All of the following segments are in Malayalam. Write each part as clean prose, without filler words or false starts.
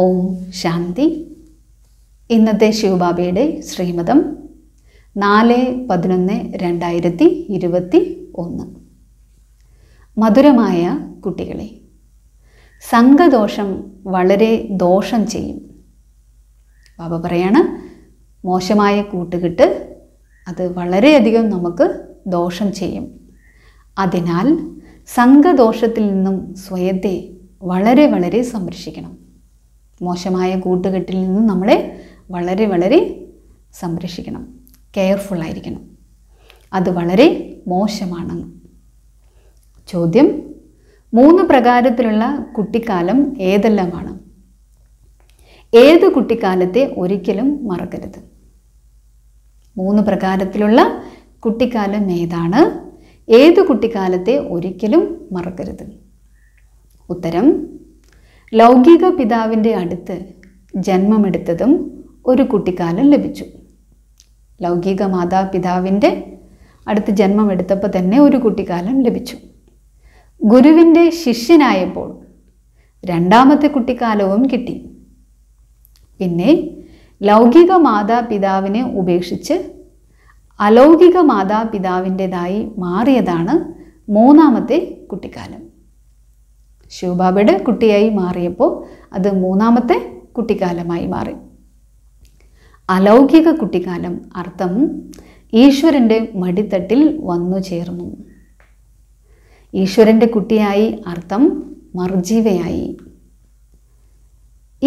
ഓം ശാന്തി. ഇന്നത്തെ ശിവബാബയുടെ ശ്രീമതം 4/11/2021. മധുരമായ കുട്ടികളെ, സംഘദോഷം വളരെ ദോഷം ചെയ്യും. ബാബ പറയാണ്, മോശമായ കൂട്ടുകെട്ട് അത് വളരെയധികം നമുക്ക് ദോഷം ചെയ്യും. അതിനാൽ സംഘദോഷത്തിൽ നിന്നും സ്വയത്തെ വളരെ വളരെ സംരക്ഷിക്കണം. മോശമായ കൂട്ടുകെട്ടിൽ നിന്നും നമ്മളെ വളരെ വളരെ സംരക്ഷിക്കണം, കെയർഫുള്ളായിരിക്കണം. അത് വളരെ മോശമാണ്. ചോദ്യം: 3 പ്രകാരത്തിലുള്ള കുട്ടിക്കാലം ഏതെല്ലാമാണ്? ഏത് കുട്ടിക്കാലത്തെ ഒരിക്കലും മറക്കരുത്. 3 പ്രകാരത്തിലുള്ള കുട്ടിക്കാലം ഏതാണ്? ഏത് കുട്ടിക്കാലത്തെ ഒരിക്കലും മറക്കരുത്? ഉത്തരം: ലൗകിക പിതാവിൻ്റെ അടുത്ത് ജന്മമെടുത്തതും ഒരു കുട്ടിക്കാലം ലഭിച്ചു. ലൗകിക മാതാപിതാവിൻ്റെ അടുത്ത് ജന്മമെടുത്തപ്പോൾ തന്നെ ഒരു കുട്ടിക്കാലം ലഭിച്ചു. ഗുരുവിൻ്റെ ശിഷ്യനായപ്പോൾ 2ാമത്തെ കുട്ടിക്കാലവും കിട്ടി. പിന്നെ ലൗകിക മാതാപിതാവിനെ ഉപേക്ഷിച്ച് അലൗകിക മാതാപിതാവിൻ്റെതായി മാറിയതാണ് 3ാമത്തെ കുട്ടിക്കാലം. ശിവബാബയുടെ കുട്ടിയായി മാറിയപ്പോൾ അത് 3ാമത്തെ കുട്ടിക്കാലമായി മാറി. അലൗകിക കുട്ടിക്കാലം അർത്ഥം ഈശ്വരൻ്റെ മടിത്തട്ടിൽ വന്നു ചേർന്നു. ഈശ്വരൻ്റെ കുട്ടിയായി അർത്ഥം മർജീവയായി.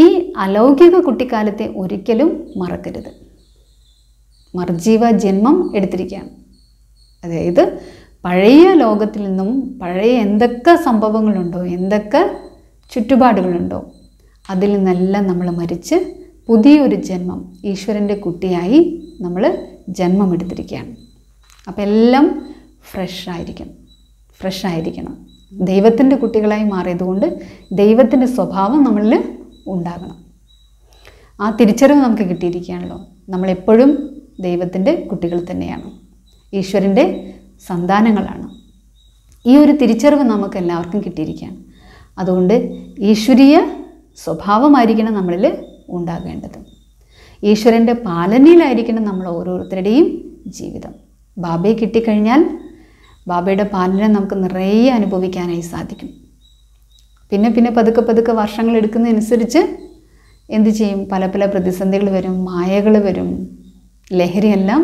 ഈ അലൗകിക കുട്ടിക്കാലത്തെ ഒരിക്കലും മറക്കരുത്. മർജീവ ജന്മം എടുത്തിരിക്കുകയാണ്. അതായത് പഴയ ലോകത്തിൽ നിന്നും പഴയ എന്തൊക്കെ സംഭവങ്ങളുണ്ടോ, എന്തൊക്കെ ചുറ്റുപാടുകളുണ്ടോ, അതിൽ നിന്നെല്ലാം നമ്മൾ മരിച്ച് പുതിയൊരു ജന്മം, ഈശ്വരൻ്റെ കുട്ടിയായി നമ്മൾ ജന്മമെടുത്തിരിക്കുകയാണ്. അപ്പം എല്ലാം ഫ്രഷായിരിക്കണം. ദൈവത്തിൻ്റെ കുട്ടികളായി മാറിയതുകൊണ്ട് ദൈവത്തിൻ്റെ സ്വഭാവം നമ്മളിൽ ഉണ്ടാകണം. ആ തിരിച്ചറിവ് നമുക്ക് കിട്ടിയിരിക്കുകയാണല്ലോ. നമ്മളെപ്പോഴും ദൈവത്തിൻ്റെ കുട്ടികൾ തന്നെയാണ്, ഈശ്വരൻ്റെ സന്താനങ്ങളാണ്. ഈ ഒരു തിരിച്ചറിവ് നമുക്ക് എല്ലാവർക്കും കിട്ടിയിരിക്കുകയാണ്. അതുകൊണ്ട് ഈശ്വരീയ സ്വഭാവമായിരിക്കണം നമ്മളിൽ ഉണ്ടാകേണ്ടത്. ഈശ്വരൻ്റെ പാലനയിലായിരിക്കണം നമ്മൾ ഓരോരുത്തരുടെയും ജീവിതം. ബാബയെ കിട്ടിക്കഴിഞ്ഞാൽ ബാബയുടെ പാലന നമുക്ക് നിറയെ അനുഭവിക്കാനായി സാധിക്കും. പിന്നെ പിന്നെ പതുക്കെ വർഷങ്ങൾ എടുക്കുന്നതനുസരിച്ച് എന്ത് ചെയ്യും? പല പ്രതിസന്ധികൾ വരും, മായകൾ വരും, ലഹരിയെല്ലാം,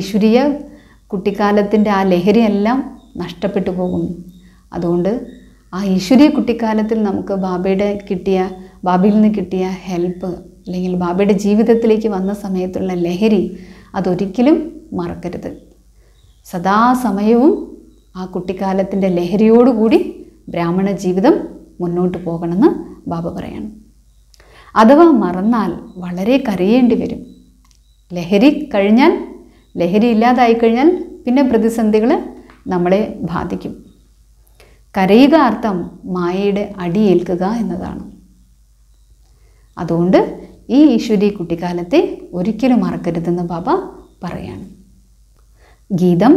ഈശ്വരീയ കുട്ടിക്കാലത്തിൻ്റെ ആ ലഹരിയെല്ലാം നഷ്ടപ്പെട്ടു പോകും. അതുകൊണ്ട് ആ ഈശ്വരീയ കുട്ടിക്കാലത്തിൽ നമുക്ക് ബാബയിൽ നിന്ന് കിട്ടിയ ഹെൽപ്പ്, അല്ലെങ്കിൽ ബാബയുടെ ജീവിതത്തിലേക്ക് വന്ന സമയത്തുള്ള ലഹരി, അതൊരിക്കലും മറക്കരുത്. സദാസമയവും ആ കുട്ടിക്കാലത്തിൻ്റെ ലഹരിയോടുകൂടി ബ്രാഹ്മണ ജീവിതം മുന്നോട്ട് പോകണമെന്ന് ബാബ പറയണം. അഥവാ മറന്നാൽ വളരെ കരയേണ്ടി വരും. ലഹരി ഇല്ലാതായിക്കഴിഞ്ഞാൽ പിന്നെ പ്രതിസന്ധികൾ നമ്മളെ ബാധിക്കും. കരയുക അർത്ഥം മായയുടെ അടിയേൽക്കുക എന്നതാണ്. അതുകൊണ്ട് ഈ ഈശ്വരീ കുട്ടിക്കാലത്തെ ഒരിക്കലും മറക്കരുതെന്ന് ബാബ പറയാണ്. ഗീതം: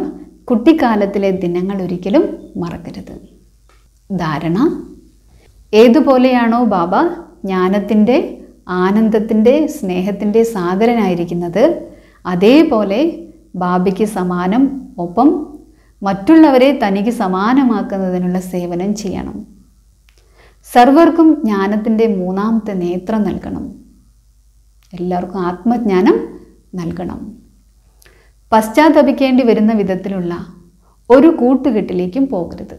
കുട്ടിക്കാലത്തിലെ ദിനങ്ങൾ ഒരിക്കലും മറക്കരുത്. ധാരണ: ഏതുപോലെയാണോ ബാബ ജ്ഞാനത്തിൻ്റെ, ആനന്ദത്തിൻ്റെ, സ്നേഹത്തിൻ്റെ സാഗരനായിരിക്കുന്നത്, അതേപോലെ ബാബയ്ക്ക് സമാനം, ഒപ്പം മറ്റുള്ളവരെ തനിക്ക് സമാനമാക്കുന്നതിനുള്ള സേവനം ചെയ്യണം. സർവർക്കും ജ്ഞാനത്തിൻ്റെ 3ാമത്തെ നേത്രം നൽകണം. എല്ലാവർക്കും ആത്മജ്ഞാനം നൽകണം. പശ്ചാത്തപിക്കേണ്ടി വരുന്ന വിധത്തിലുള്ള ഒരു കൂട്ടുകെട്ടിലേക്കും പോകരുത്.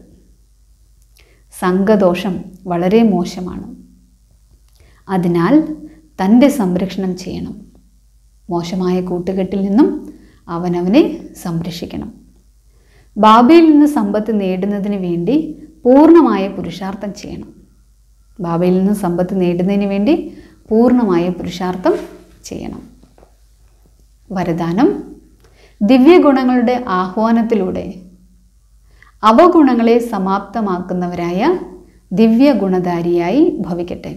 സംഘദോഷം വളരെ മോശമാണ്. അതിനാൽ തൻ്റെ സംരക്ഷണം ചെയ്യണം. മോശമായ കൂട്ടുകെട്ടിൽ നിന്നും അവനവനെ സംരക്ഷിക്കണം. ബാബയിൽ നിന്ന് സമ്പത്ത് നേടുന്നതിന് വേണ്ടി പൂർണ്ണമായ പുരുഷാർത്ഥം ചെയ്യണം. വരദാനം: ദിവ്യഗുണങ്ങളുടെ ആഹ്വാനത്തിലൂടെ അവഗുണങ്ങളെ സമാപ്തമാക്കുന്നവരായ ദിവ്യഗുണധാരിയായി ഭവിക്കട്ടെ.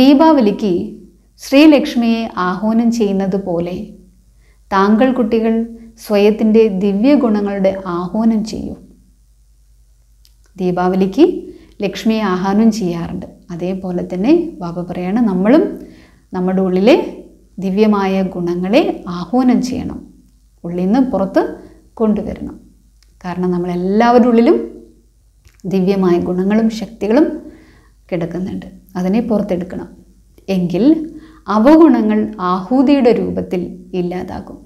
ദീപാവലിക്ക് ശ്രീലക്ഷ്മിയെ ആഹ്വാനം ചെയ്യുന്നത് പോലെ താങ്കൾ കുട്ടികൾ സ്വയത്തിൻ്റെ ദിവ്യഗുണങ്ങളുടെ ആഹ്വാനം ചെയ്യൂ. ദീപാവലിക്ക് ലക്ഷ്മിയെ ആഹ്വാനം ചെയ്യാറുണ്ട്. അതേപോലെ തന്നെ ബാബ പറയാണ് നമ്മളും നമ്മുടെ ഉള്ളിലെ ദിവ്യമായ ഗുണങ്ങളെ ആഹ്വാനം ചെയ്യണം, ഉള്ളിൽ നിന്ന് പുറത്ത് കൊണ്ടുവരണം. കാരണം നമ്മളെല്ലാവരുടെ ഉള്ളിലും ദിവ്യമായ ഗുണങ്ങളും ശക്തികളും കിടക്കുന്നുണ്ട്. അതിനെ പുറത്തെടുക്കണം. എങ്കിൽ അവഗുണങ്ങൾ ആഹൂതിയുടെ രൂപത്തിൽ ഇല്ലാതാകും.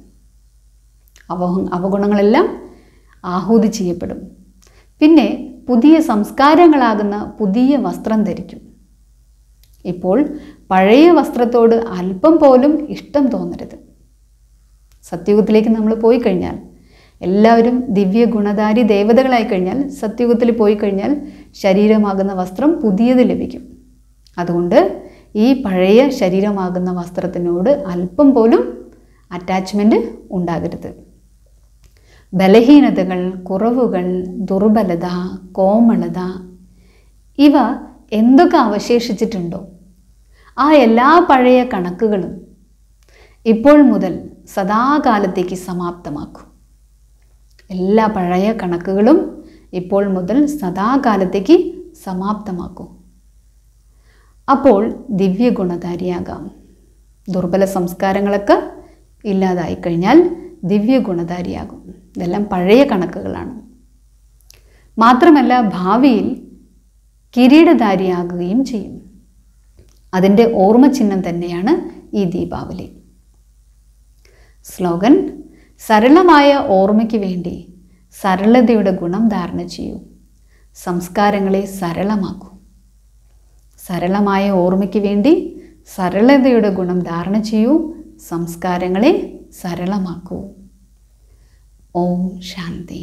അവഗുണങ്ങളെല്ലാം ആഹൂതി ചെയ്യപ്പെടും. പിന്നെ പുതിയ സംസ്കാരങ്ങളാകുന്ന പുതിയ വസ്ത്രം ധരിക്കും. ഇപ്പോൾ പഴയ വസ്ത്രത്തോട് അല്പം പോലും ഇഷ്ടം തോന്നരുത്. സത്യയുഗത്തിലേക്ക് നമ്മൾ പോയി കഴിഞ്ഞാൽ, എല്ലാവരും ദിവ്യ ഗുണധാരി ദേവതകളായി കഴിഞ്ഞാൽ, സത്യയുഗത്തിൽ പോയി കഴിഞ്ഞാൽ ശരീരമാകുന്ന വസ്ത്രം പുതിയത് ലഭിക്കും. അതുകൊണ്ട് ഈ പഴയ ശരീരമാകുന്ന വസ്ത്രത്തിനോട് അല്പം പോലും അറ്റാച്ച്മെൻറ്റ് ഉണ്ടാകരുത്. ബലഹീനതകൾ, കുറവുകൾ, ദുർബലത, കോമളത, ഇവ എന്തൊക്കെ അവശേഷിച്ചിട്ടുണ്ടോ ആ എല്ലാ പഴയ കണക്കുകളും ഇപ്പോൾ മുതൽ സദാകാലത്തേക്ക് സമാപ്തമാക്കും. എല്ലാ പഴയ കണക്കുകളും ഇപ്പോൾ മുതൽ സദാകാലത്തേക്ക് സമാപ്തമാക്കും. അപ്പോൾ ദിവ്യ ഗുണധാരിയാകാം. ദുർബല സംസ്കാരങ്ങളൊക്കെ ഇല്ലാതായി കഴിഞ്ഞാൽ ദിവ്യ ഗുണധാരിയാകും. ഇതെല്ലാം പഴയ കണക്കുകളാണ്. മാത്രമല്ല, ഭാവിയിൽ കിരീടധാരിയാകുകയും ചെയ്യും. അതിൻ്റെ ഓർമ്മ ചിഹ്നം തന്നെയാണ് ഈ ദീപാവലി. സ്ലോഗൻ: സരളമായ ഓർമ്മയ്ക്ക് വേണ്ടി സരളതയുടെ ഗുണം ധാരണ ചെയ്യൂ, സംസ്കാരങ്ങളെ സരളമാക്കൂ. സരളമായ ഓർമ്മയ്ക്ക് വേണ്ടി സരളതയുടെ ഗുണം ധാരണ ചെയ്യൂ, സംസ്കാരങ്ങളെ സരളമാക്കൂ. ഓം ശാന്തി.